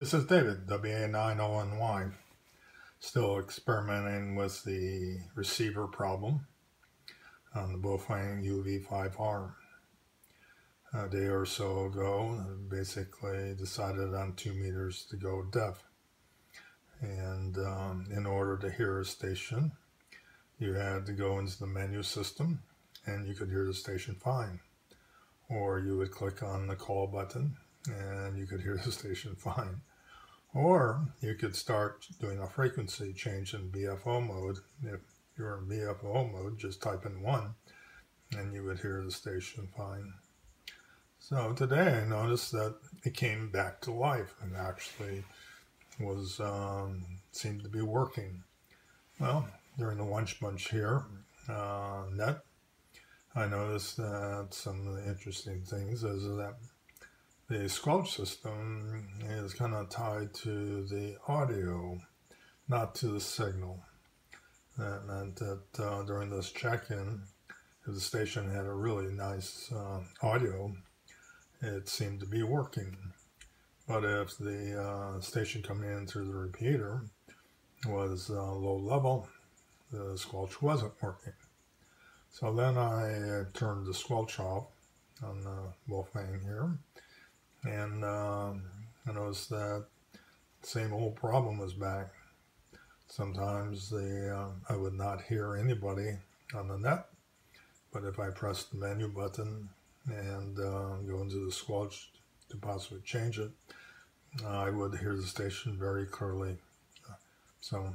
This is David, WA9ONY, still experimenting with the receiver problem on the BaoFeng UV-5R. A day or so ago, I basically decided on 2 meters to go deaf. And in order to hear a station, you had to go into the menu system and you could hear the station fine. Or you would click on the call button and you could hear the station fine. Or you could start doing a frequency change in BFO mode. If you're in BFO mode, just type in 1 and you would hear the station fine. So today I noticed that it came back to life and actually was seemed to be working. Well, during the lunch bunch here, I noticed that some of the interesting things is that the squelch system is kind of tied to the audio, not to the signal. That meant that during this check-in, if the station had a really nice audio, it seemed to be working. But if the station coming in through the repeater was low level, the squelch wasn't working. So then I turned the squelch off on the Wolfman here. And I noticed that same old problem was back. Sometimes I would not hear anybody on the net, but if I pressed the menu button and go into the squelch to possibly change it, I would hear the station very clearly. So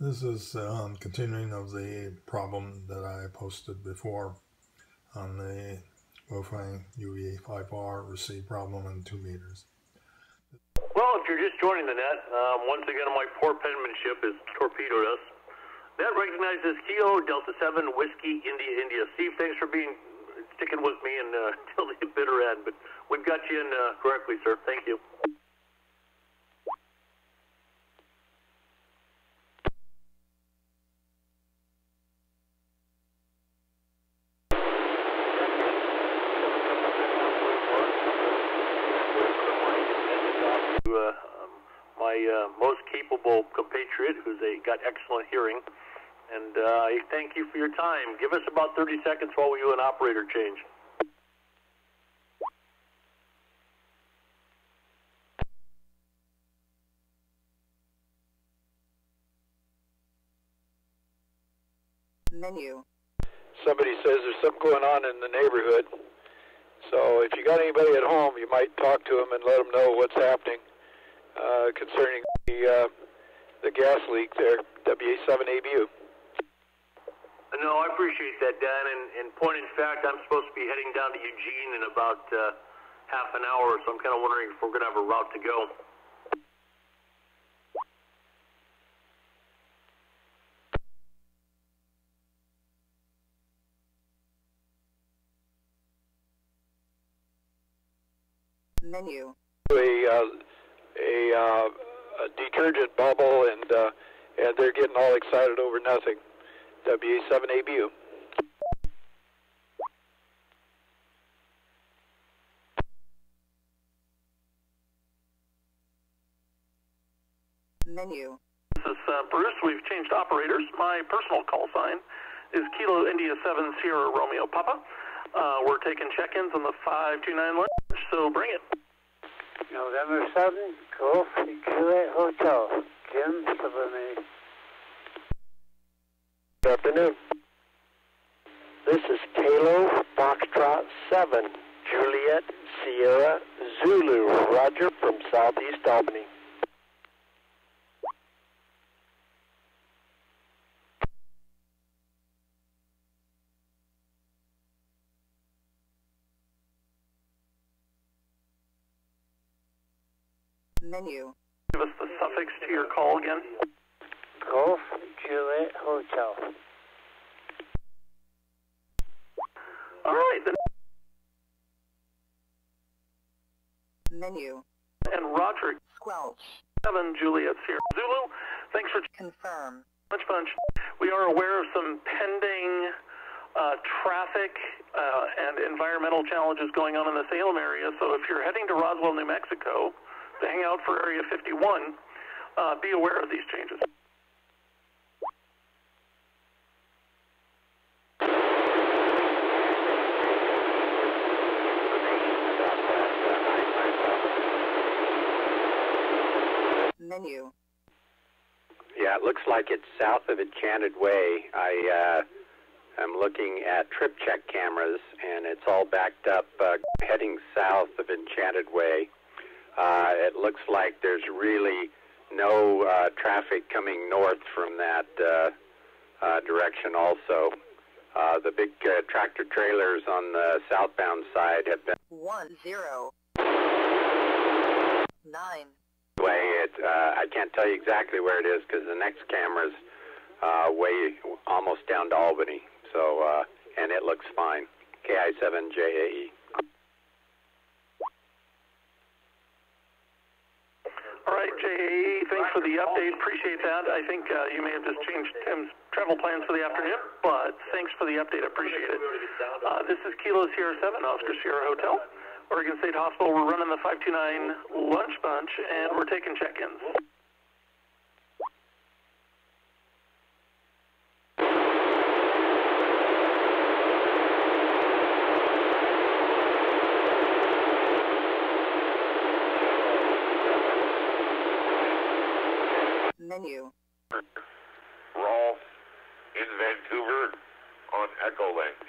this is continuing of the problem that I posted before on the BaoFeng UV-5R receive problem in 2 meters. Well, if you're just joining the net, once again my poor penmanship has torpedoed us. That recognizes Kilo Delta 7 Whiskey India. Steve, thanks for sticking with me and till the bitter end, but we've got you in correctly, sir. Thank you. My most capable compatriot, who's got excellent hearing, and I thank you for your time. Give us about 30 seconds while we do an operator change. Menu. Somebody says there's something going on in the neighborhood, so if you got anybody at home, you might talk to them and let them know what's happening. Concerning the gas leak there, WA7ABU. No, I appreciate that, Dan, and point in fact, I'm supposed to be heading down to Eugene in about half an hour, so I'm kind of wondering if we're going to have a route to go. Menu. A detergent bubble, and they're getting all excited over nothing. WA7ABU. Menu. This is Bruce. We've changed operators. My personal call sign is Kilo India 7 Sierra Romeo Papa. We're taking check-ins on the 529 lunch, so bring it. November 7, Golf Kuwait Hotel, Jim Subramani. Good afternoon. This is Kalo Foxtrot 7, Juliet Sierra Zulu, Roger from Southeast Albany. Menu. Give us the suffix to your call again. Golf Juliet Hotel. All right. Then. Menu. And Roger. Squelch. 7 Juliet Sierra Zulu. Thanks for confirm. Much punch. We are aware of some pending traffic and environmental challenges going on in the Salem area. So if you're heading to Roswell, New Mexico, hang out for Area 51, be aware of these changes. Menu. Yeah, it looks like it's south of Enchanted Way. I'm looking at trip check cameras, and it's all backed up heading south of Enchanted Way. It looks like there's really no traffic coming north from that direction also. The big tractor trailers on the southbound side have been 109. I can't tell you exactly where it is because the next camera's way almost down to Albany. So, and it looks fine. KI7JAE. All right, JAE, thanks for the update. Appreciate that. I think you may have just changed Tim's travel plans for the afternoon, but thanks for the update. Appreciate it. This is Kilo Sierra 7, Oscar Sierra Hotel. Oregon State Hospital, we're running the 529 lunch bunch, and we're taking check-ins. Menu. Rolf in Vancouver on EchoLink.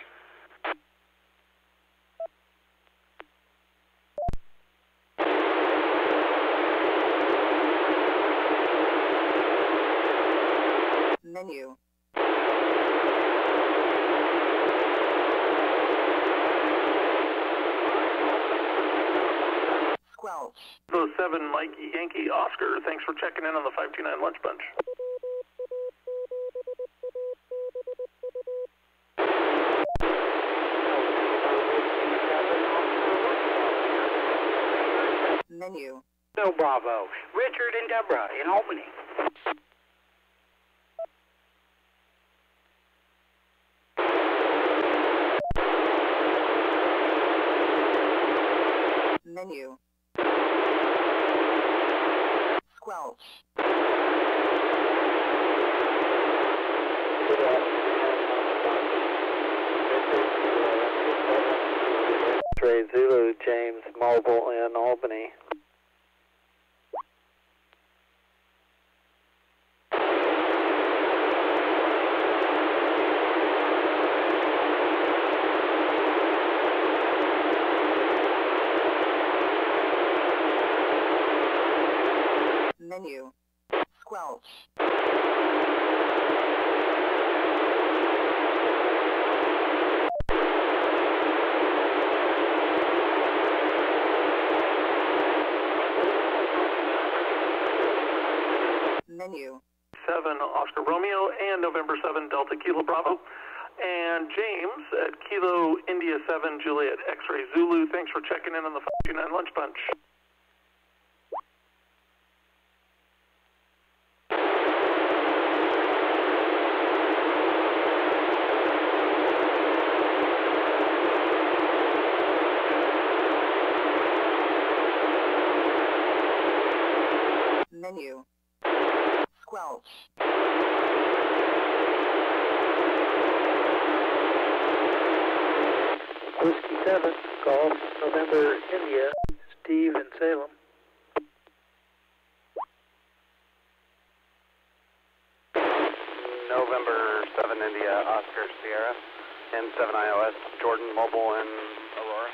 Menu. Squelch. 07 Mike Yankee Oscar, thanks for checking in on the 529 lunch bunch. Menu. No Bravo. Richard and Deborah in Albany. Menu. Squelch. Trey Zulu James Mobile in Albany. Menu. Squelch. Menu. 7 Oscar Romeo and November 7 Delta Kilo Bravo. And James at Kilo India 7 Juliet X-Ray Zulu, thanks for checking in on the 529 lunch bunch. Menu. Squelch. Whiskey 7, Golf, November, India, Steve in Salem. November 7, India, Oscar, Sierra, N7IOS, Jordan, Mobile, and Aurora.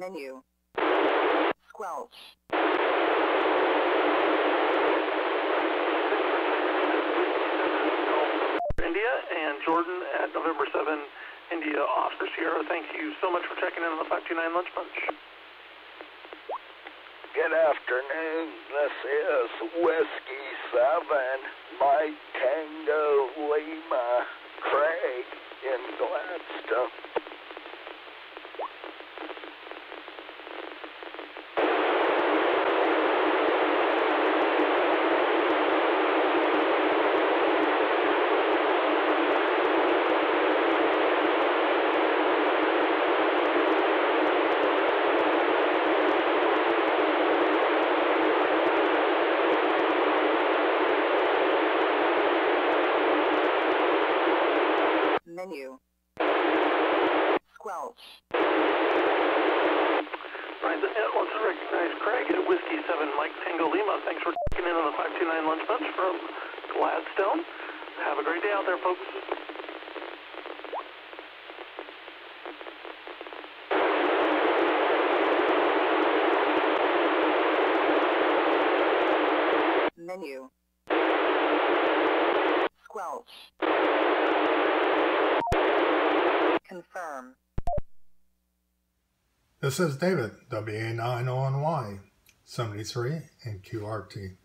Menu. Squelch. India and Jordan at November 7, India, Oscar Sierra. Thank you so much for checking in on the 529 Lunch Bunch. Good afternoon. This is Whiskey 7, Mike Tango Lima, Craig in Gladstone. Whiskey 7, Mike Tango Lima. Thanks for checking in on the 529 lunch bunch from Gladstone. Have a great day out there, folks. Menu. Squelch. Confirm. This is David, WA9ONY, 73 in QRT.